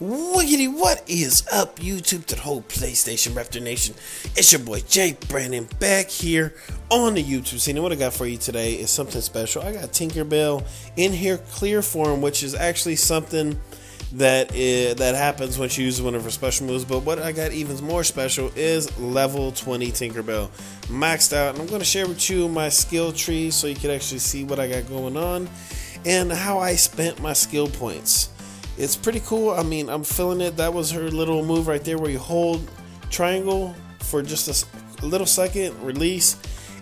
Wiggity, what is up YouTube, to the whole PlayStation Raptor Nation? It's your boy Jay Brandon back here on the YouTube scene. And what I got for you today is something special. I got Tinker Bell in here clear form, which is actually something that happens when she uses one of her special moves. But what I got even more special is level 20 Tinker Bell maxed out. And I'm going to share with you my skill tree so you can actually see what I got going on and how I spent my skill points. It's pretty cool. I mean, I'm feeling it. That was her little move right there where you hold triangle for just a little second, release,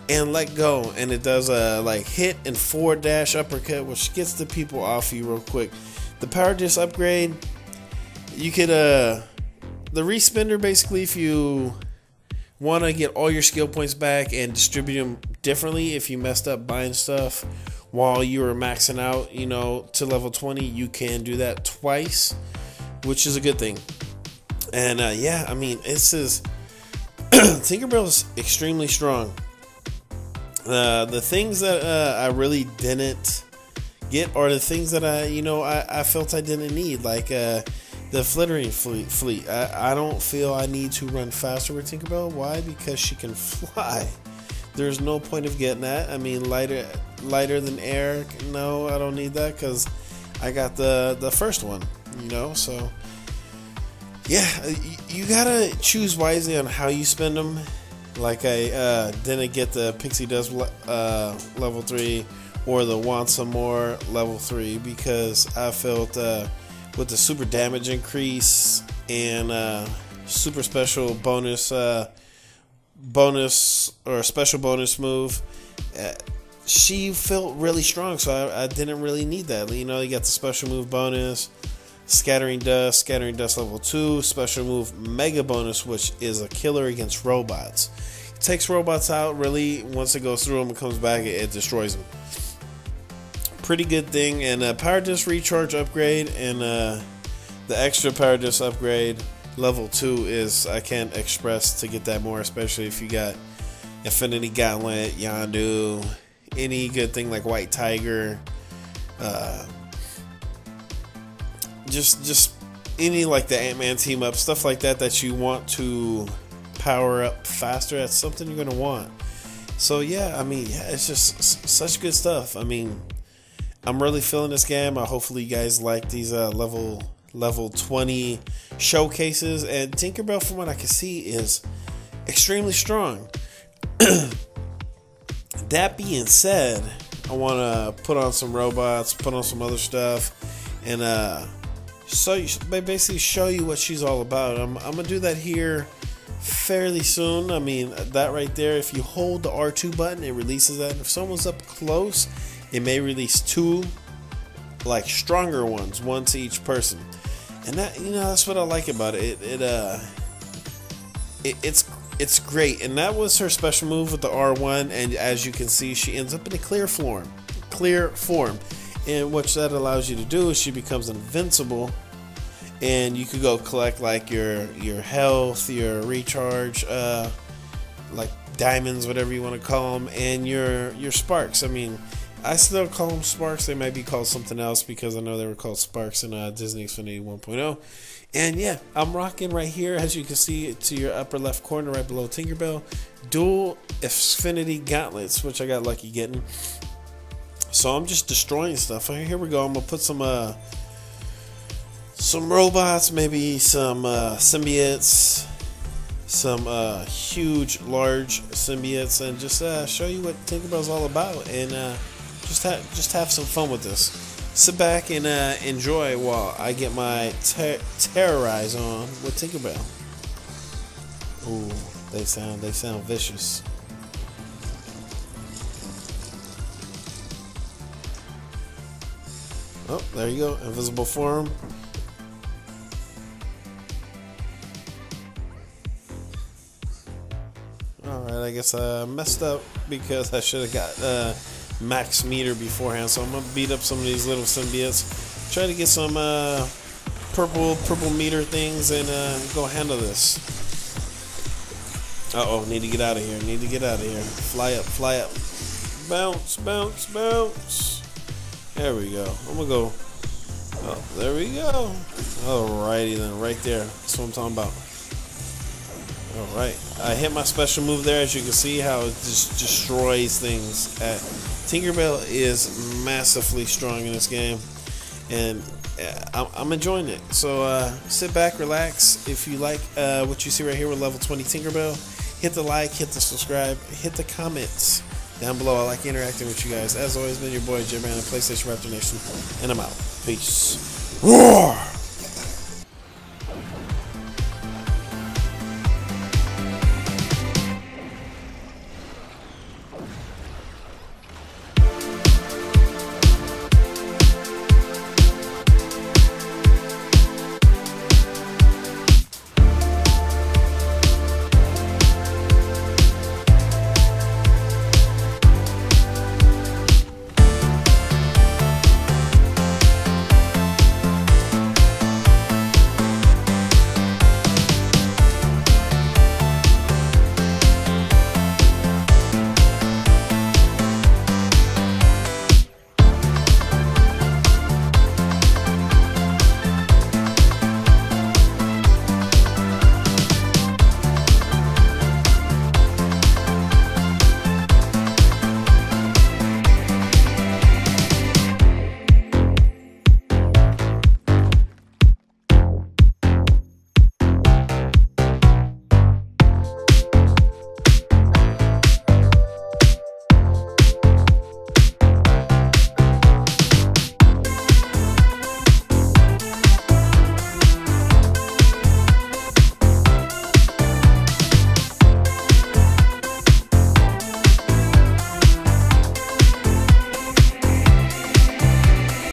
and let go. And it does a like hit and forward dash uppercut, which gets the people off you real quick. The power disc upgrade, you could, the respender basically, if you want to get all your skill points back and distribute them differently, if you messed up buying stuff while you were maxing out, you know, to level 20, you can do that twice, which is a good thing. And yeah, I mean, this is Tinkerbell is extremely strong. The things that I really didn't get are the things that I felt I didn't need, like the flittering fleet. I don't feel I need to run faster with Tinkerbell. Why? Because she can fly. There's no point of getting that. I mean, lighter than air. No, I don't need that because I got the first one, you know. So yeah, you gotta choose wisely on how you spend them. Like I didn't get the Pixie Dust level 3 or the Want Some More level 3 because I felt with the super damage increase and super special bonus or special bonus move, she felt really strong, so I didn't really need that. You know, you got the special move bonus, scattering dust level 2, special move mega bonus, which is a killer against robots. It takes robots out really. Once it goes through them and comes back, it destroys them. Pretty good thing. And power disc recharge upgrade and the extra power disc upgrade level 2 is, I can't express to get that more, especially if you got Infinity Gauntlet, Yondu, any good thing like White Tiger, just any like the Ant-Man team up, stuff like that that you want to power up faster. That's something you're gonna want. So yeah, I mean, yeah, it's just such good stuff. I mean, I'm really feeling this game. Hopefully you guys like these level 20 showcases. And Tinkerbell, from what I can see, is extremely strong. That being said, I want to put on some robots, put on some other stuff, and basically show you what she's all about. I'm gonna do that here fairly soon. I mean, that right there, if you hold the R2 button, it releases that. If someone's up close, it may release two like stronger ones, one to each person. And that, you know, that's what I like about it. It's great. And that was her special move with the R1, and as you can see, she ends up in a clear form, and what that allows you to do is she becomes invincible, and you could go collect like your health, your recharge, like diamonds, whatever you want to call them, and your sparks. I mean, I still call them sparks. They might be called something else because I know they were called sparks in Disney Xfinity 1.0. And yeah, I'm rocking right here, as you can see, to your upper left corner, right below Tinkerbell, dual Xfinity gauntlets, which I got lucky getting. So I'm just destroying stuff. Here we go. I'm gonna put some robots, maybe some symbiotes, some huge, large symbiotes, and just show you what Tinkerbell's all about. And just have some fun with this. Sit back and enjoy while I get my terrorize on with Tinkerbell. Ooh, they sound vicious. Oh, there you go, invisible form. All right, I guess I messed up because I should have got max meter beforehand, so I'm gonna beat up some of these little symbiotes, try to get some purple meter things, and go handle this. Oh, need to get out of here. Fly up, bounce, there we go. I'm gonna go Oh, there we go. Alrighty then, right there. That's what I'm talking about. Alright, I hit my special move there. As you can see how it just destroys things. Tinker Bell is massively strong in this game, and I'm enjoying it. So sit back, relax. If you like what you see right here with level 20 Tinker Bell, hit the like, hit the subscribe, hit the comments down below. I like interacting with you guys. As always, been your boy Jay Brandon, PlayStation Raptor Nation, and I'm out. Peace. Roar!